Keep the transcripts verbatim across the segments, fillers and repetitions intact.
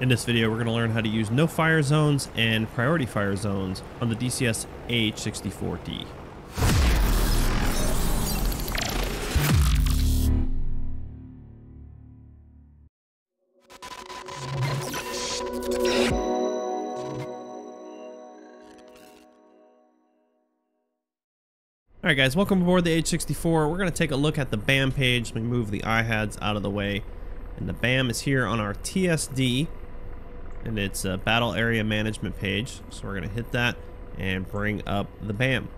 In this video, we're going to learn how to use no fire zones and priority fire zones on the D C S A H sixty-four D. Alright guys, welcome aboard the A H sixty-four. We're going to take a look at the BAM page. Let me move the iHads out of the way. And the BAM is here on our T S D. And it's a battle area management page, so we're going to hit that and bring up the BAM.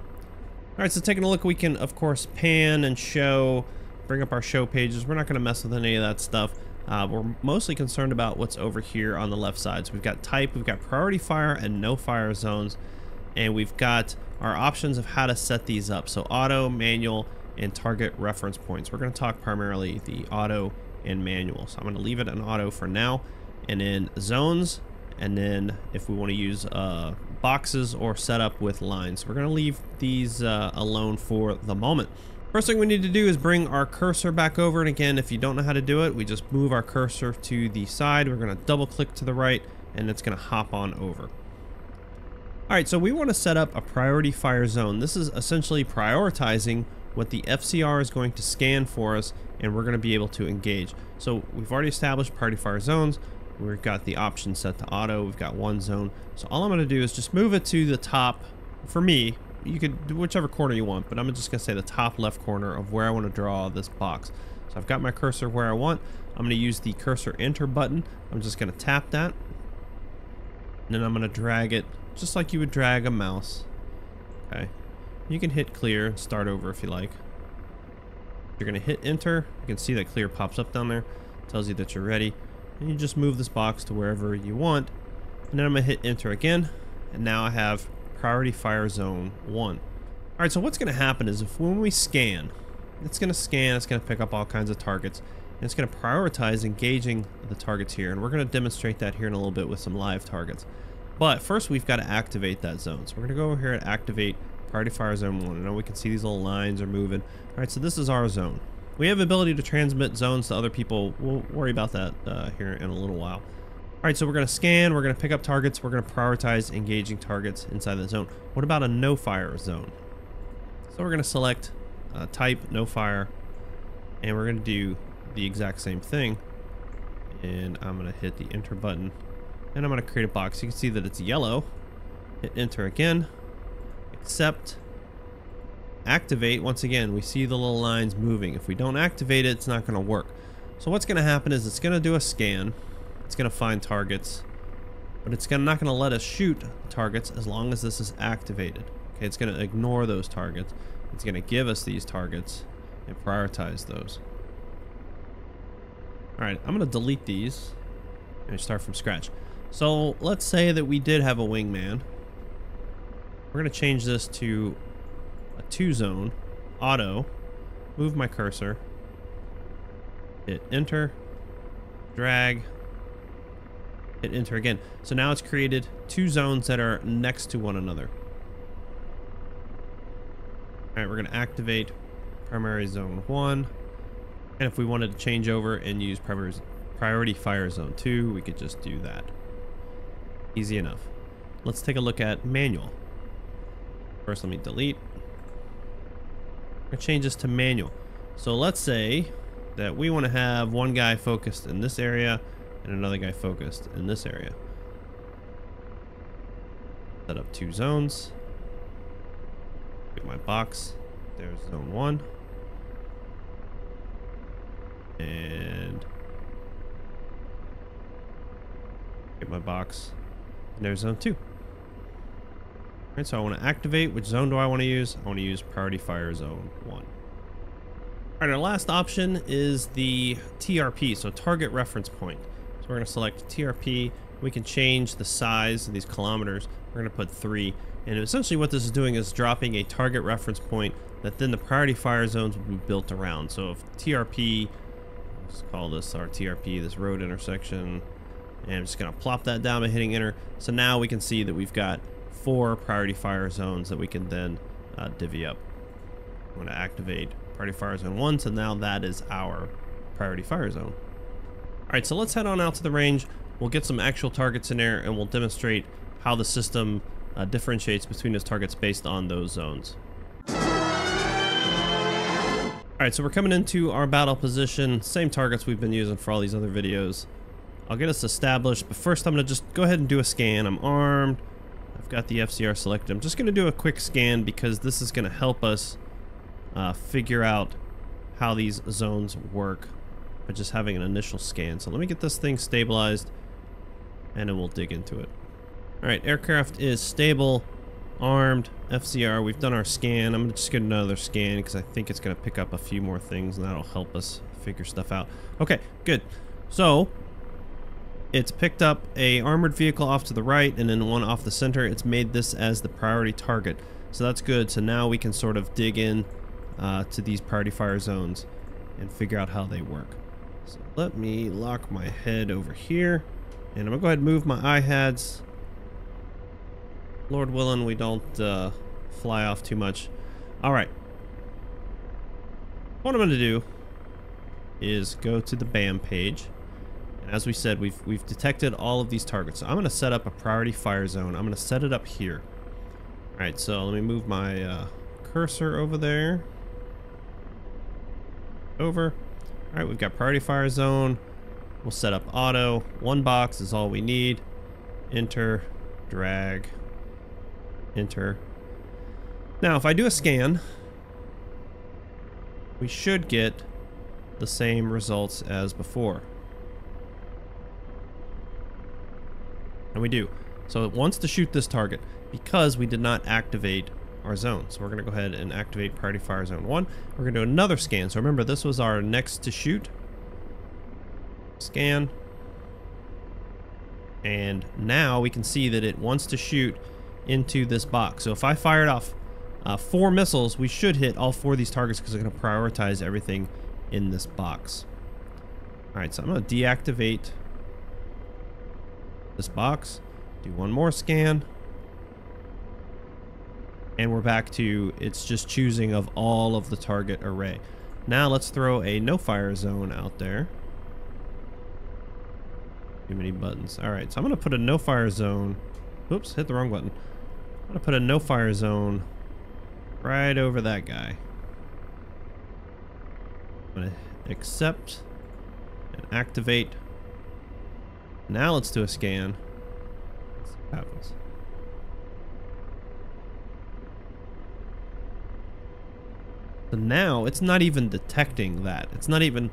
All right, so taking a look, we can of course pan and show, bring up our show pages. We're not going to mess with any of that stuff. Uh, we're mostly concerned about what's over here on the left side. So we've got type, we've got priority fire and no fire zones, and we've got our options of how to set these up. So auto, manual, and target reference points. We're going to talk primarily the auto and manual, so I'm going to leave it an auto for now. And then zones, and then if we want to use uh, boxes or set up with lines, we're going to leave these uh, alone for the moment. First thing we need to do is bring our cursor back over, and again, if you don't know how to do it, we just move our cursor to the side. We're going to double click to the right, and it's going to hop on over. All right, so we want to set up a priority fire zone. This is essentially prioritizing what the F C R is going to scan for us, and we're going to be able to engage. So we've already established priority fire zones. We've got the option set to auto. We've got one zone. So all I'm going to do is just move it to the top. For me, you could do whichever corner you want, but I'm just going to say the top left corner of where I want to draw this box. So I've got my cursor where I want. I'm going to use the cursor enter button. I'm just going to tap that. And then I'm going to drag it just like you would drag a mouse. Okay. You can hit clear and start over if you like. You're going to hit enter. You can see that clear pops up down there. Tells you that you're ready. And you just move this box to wherever you want, and then I'm gonna hit enter again, and now I have priority fire zone one. All right, so what's gonna happen is if when we scan, it's gonna scan, it's gonna pick up all kinds of targets, and it's gonna prioritize engaging the targets here, and we're gonna demonstrate that here in a little bit with some live targets. But first, we've got to activate that zone, so we're gonna go over here and activate priority fire zone one. And now we can see these little lines are moving. All right, so this is our zone. We have the ability to transmit zones to other people. We'll worry about that uh, here in a little while. All right, so we're going to scan. We're going to pick up targets. We're going to prioritize engaging targets inside the zone. What about a no fire zone? So we're going to select uh, type no fire, and we're going to do the exact same thing. And I'm going to hit the enter button, and I'm going to create a box. You can see that it's yellow. Hit enter again. Accept. Activate. Once again, we see the little lines moving. If we don't activate it, it's not going to work. So what's going to happen is it's going to do a scan, it's going to find targets, but it's gonna, not going to let us shoot targets as long as this is activated. Okay, it's going to ignore those targets. It's going to give us these targets and prioritize those. All right, I'm going to delete these and start from scratch. So let's say that we did have a wingman. We're going to change this to a two zone, auto, move my cursor, hit enter, drag, hit enter again. So now it's created two zones that are next to one another. All right, we're going to activate primary zone one. And if we wanted to change over and use priority fire zone two, we could just do that. Easy enough. Let's take a look at manual. First, let me delete. Change this to manual. So let's say that we want to have one guy focused in this area and another guy focused in this area. Set up two zones. Get my box. There's zone one. And get my box. And there's zone two. Alright, so I want to activate. Which zone do I want to use? I want to use priority fire zone one. Alright, our last option is the T R P, so target reference point. So we're going to select T R P. We can change the size of these kilometers. We're going to put three. And essentially what this is doing is dropping a target reference point that then the priority fire zones will be built around. So if T R P, let's call this our T R P, this road intersection, and I'm just going to plop that down by hitting enter. So now we can see that we've got four priority fire zones that we can then uh, divvy up. I'm going to activate priority fire zone one, so now that is our priority fire zone. All right, so let's head on out to the range. We'll get some actual targets in there and we'll demonstrate how the system uh, differentiates between those targets based on those zones. All right, so we're coming into our battle position. Same targets we've been using for all these other videos. I'll get us established, but first I'm gonna just go ahead and do a scan. I'm armed. I've got the F C R selected. I'm just gonna do a quick scan because this is gonna help us uh, figure out how these zones work by just having an initial scan. So let me get this thing stabilized and then we'll dig into it. All right, aircraft is stable. Armed, F C R, we've done our scan. I'm just gonna another scan because I think it's gonna pick up a few more things and that'll help us figure stuff out. Okay, good. So it's picked up a armored vehicle off to the right and then one off the center. It's made this as the priority target. So that's good. So now we can sort of dig in uh, to these priority fire zones and figure out how they work. So let me lock my head over here and I'm gonna go ahead and move my iHads. Lord willing, we don't uh, fly off too much. All right. What I'm going to do is go to the BAM page. And as we said, we've, we've detected all of these targets. So I'm going to set up a priority fire zone. I'm going to set it up here. All right, so let me move my uh, cursor over there. Over. All right, we've got priority fire zone. We'll set up auto. One box is all we need. Enter, drag. Enter. Now if I do a scan, we should get the same results as before. And we do. So it wants to shoot this target because we did not activate our zone. So we're going to go ahead and activate priority fire zone one. We're going to do another scan. So remember, this was our next to shoot. Scan. And now we can see that it wants to shoot into this box. So if I fired off uh, four missiles, we should hit all four of these targets because they're going to prioritize everything in this box. All right, so I'm going to deactivate this box, do one more scan, and we're back to it's just choosing of all of the target array. Now let's throw a no-fire zone out there. Too many buttons. All right, so I'm going to put a no-fire zone. Oops, hit the wrong button. I'm gonna put a no fire zone right over that guy. I'm gonna accept and activate. Now let's do a scan. Let's see what happens. So now it's not even detecting that. It's not even,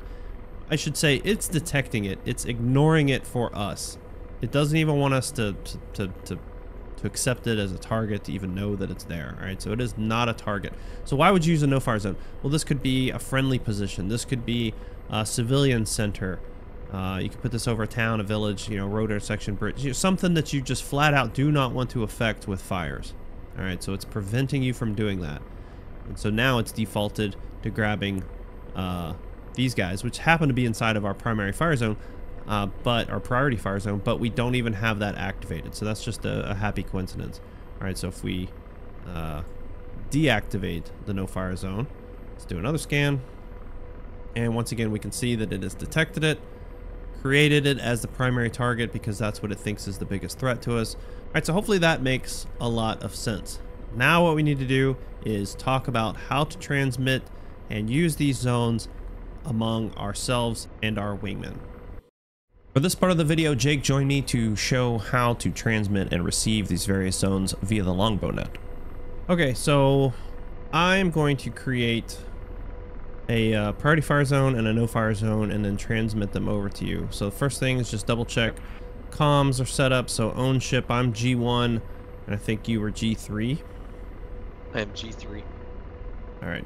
I should say it's detecting it. It's ignoring it for us. It doesn't even want us to, to, to, to, to accept it as a target to even know that it's there. All right, so it is not a target. So why would you use a no-fire zone? Well, this could be a friendly position. This could be a civilian center. Uh, you could put this over a town, a village, you know, road intersection, bridge, you know, something that you just flat out do not want to affect with fires. All right, so it's preventing you from doing that. And so now it's defaulted to grabbing uh, these guys, which happen to be inside of our primary fire zone. Uh, but our priority fire zone, but we don't even have that activated. So that's just a, a happy coincidence. All right, so if we uh, deactivate the no fire zone, let's do another scan. And once again, we can see that it has detected it, created it as the primary target because that's what it thinks is the biggest threat to us. All right, so hopefully that makes a lot of sense. Now what we need to do is talk about how to transmit and use these zones among ourselves and our wingmen. For this part of the video, Jake joined me to show how to transmit and receive these various zones via the longbow net. Okay, so I'm going to create a uh, priority fire zone and a no fire zone and then transmit them over to you. So the first thing is just double check comms are set up. So own ship, I'm G one and I think you were G three. I am G three. All right.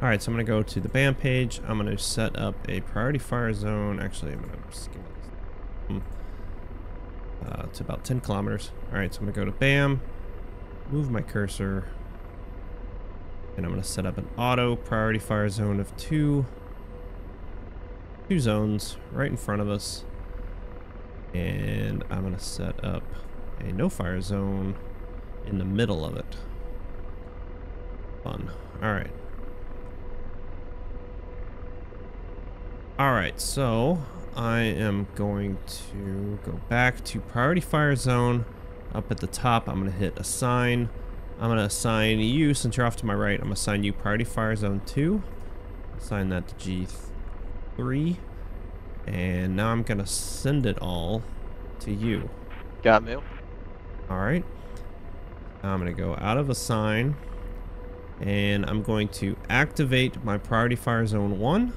All right, so I'm going to go to the BAM page. I'm going to set up a priority fire zone. Actually, I'm going to skip this. Uh, it's about ten kilometers. All right, so I'm going to go to BAM, move my cursor, and I'm going to set up an auto priority fire zone of two, two zones right in front of us. And I'm going to set up a no fire zone in the middle of it. Fun. All right. All right, so I am going to go back to priority fire zone. Up at the top, I'm going to hit assign. I'm going to assign you, since you're off to my right, I'm going to assign you priority fire zone two. Assign that to G three. And now I'm going to send it all to you. Got me. Alright. I'm going to go out of assign. And I'm going to activate my priority fire zone one.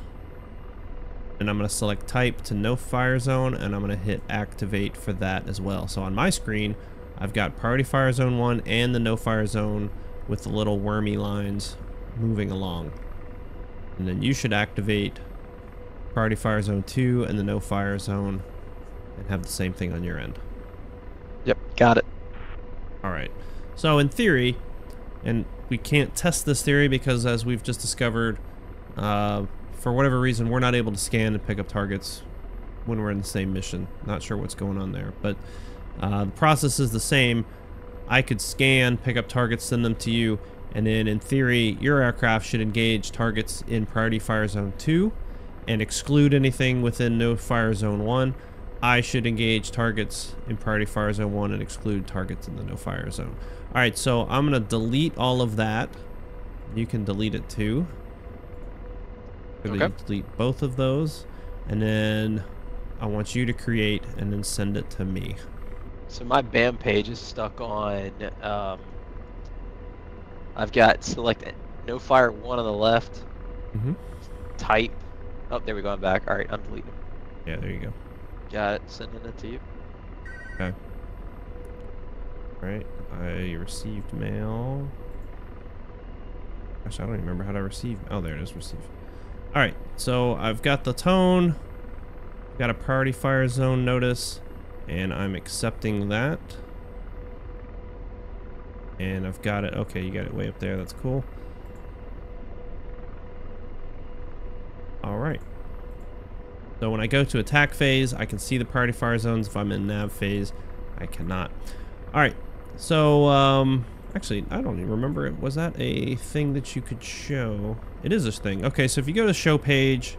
And I'm going to select type to no fire zone, and I'm going to hit activate for that as well. So on my screen, I've got priority fire zone one and the no fire zone with the little wormy lines moving along. And then you should activate priority fire zone two and the no fire zone and have the same thing on your end. Yep, got it. All right. So in theory, and we can't test this theory because as we've just discovered, uh, for whatever reason, we're not able to scan and pick up targets when we're in the same mission. Not sure what's going on there, but uh, the process is the same. I could scan, pick up targets, send them to you, and then in theory, your aircraft should engage targets in priority fire zone two and exclude anything within no fire zone one. I should engage targets in priority fire zone one and exclude targets in the no fire zone. All right, so I'm going to delete all of that. You can delete it too. Okay. Delete both of those, and then I want you to create and then send it to me. So my BAM page is stuck on um, I've got select no fire one on the left, mm-hmm. type, oh there we go, I'm back. Alright, undelete it. Yeah, there you go. Got it, sending it to you. Okay. Alright, I received mail. Gosh, I don't remember how to receive. Oh, there it is, receive. Alright, so I've got the tone, got a priority fire zone notice, and I'm accepting that. And I've got it, okay, you got it way up there, that's cool. Alright. So when I go to attack phase, I can see the priority fire zones. If I'm in nav phase, I cannot. Alright, so, um... actually, I don't even remember. It was that a thing that you could show? It is this thing. Okay, so if you go to show page,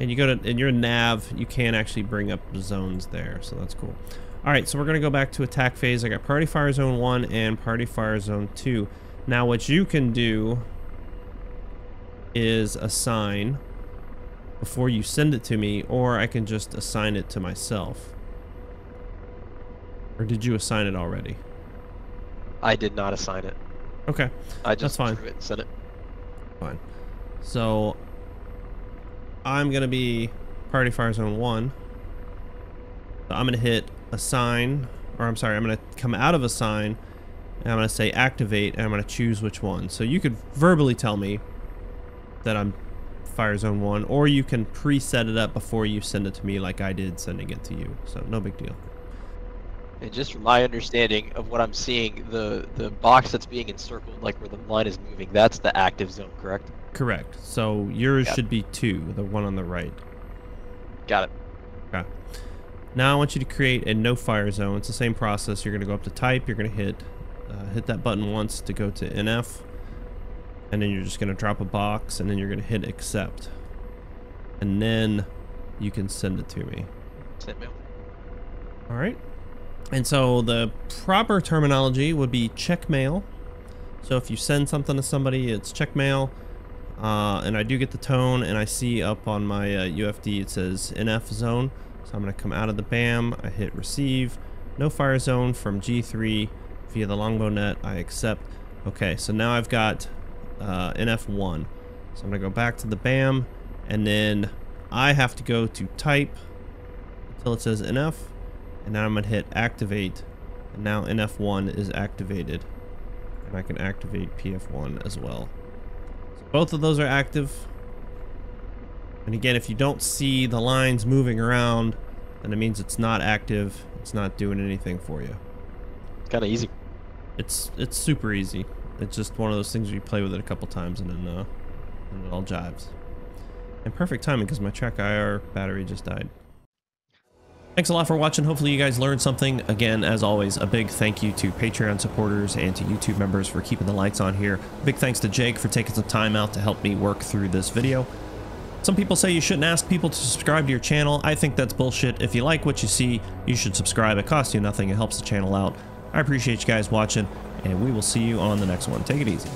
and you go to and you're in nav, you can actually bring up zones there. So that's cool. All right, so we're gonna go back to attack phase. I got priority fire zone one and priority fire zone two. Now, what you can do is assign before you send it to me, or I can just assign it to myself. Or did you assign it already? I did not assign it. Okay, I just that's fine. It sent it. Fine. So I'm gonna be priority fire zone one. So I'm gonna hit assign, or I'm sorry, I'm gonna come out of assign, and I'm gonna say activate, and I'm gonna choose which one. So you could verbally tell me that I'm fire zone one, or you can preset it up before you send it to me, like I did sending it to you. So no big deal. And just from my understanding of what I'm seeing, the the box that's being encircled, like where the line is moving, that's the active zone, correct? Correct. So yours should be two, the one on the right. Got it. Okay. Now I want you to create a no fire zone. It's the same process. You're going to go up to type. You're going to hit uh, hit that button once to go to N F, and then you're just going to drop a box, and then you're going to hit accept, and then you can send it to me. Send mail. All right. And so the proper terminology would be checkmail. So if you send something to somebody, it's checkmail. Uh, and I do get the tone, and I see up on my uh, U F D it says N F zone. So I'm going to come out of the BAM. I hit receive. No fire zone from G three via the longbow net. I accept. Okay, so now I've got uh, N F one. So I'm going to go back to the BAM, and then I have to go to type until it says N F. And now I'm going to hit activate, and now N F one is activated, and I can activate P F one as well. So both of those are active, and again, if you don't see the lines moving around, then it means it's not active, it's not doing anything for you. It's kind of easy. It's it's super easy. It's just one of those things where you play with it a couple times, and then uh, and it all jives. And perfect timing, because my Track I R battery just died. Thanks a lot for watching. Hopefully you guys learned something. Again, as always, a big thank you to Patreon supporters and to YouTube members for keeping the lights on here. Big thanks to Jake for taking some time out to help me work through this video. Some people say you shouldn't ask people to subscribe to your channel. I think that's bullshit. If you like what you see, you should subscribe. It costs you nothing. It helps the channel out. I appreciate you guys watching, and we will see you on the next one. Take it easy.